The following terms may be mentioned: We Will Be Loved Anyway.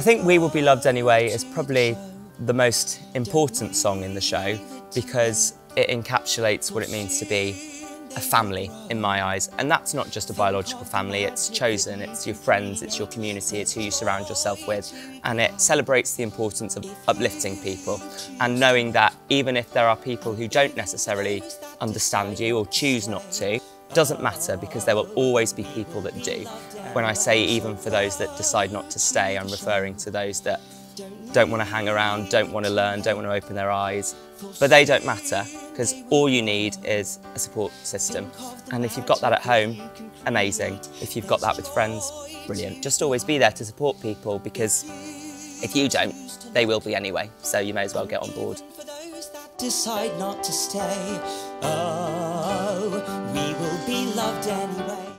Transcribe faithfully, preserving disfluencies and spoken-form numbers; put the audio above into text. I think We Will Be Loved Anyway is probably the most important song in the show because it encapsulates what it means to be a family in my eyes. And that's not just a biological family, it's chosen, it's your friends, it's your community, it's who you surround yourself with. And it celebrates the importance of uplifting people and knowing that even if there are people who don't necessarily understand you or choose not to, doesn't matter because there will always be people that do. When I say even for those that decide not to stay, I'm referring to those that don't want to hang around, don't want to learn, don't want to open their eyes. But they don't matter because all you need is a support system. And if you've got that at home, amazing. If you've got that with friends, brilliant. Just always be there to support people because if you don't, they will be anyway. So you may as well get on board. For those that decide not to stay, oh, we will be loved anyway.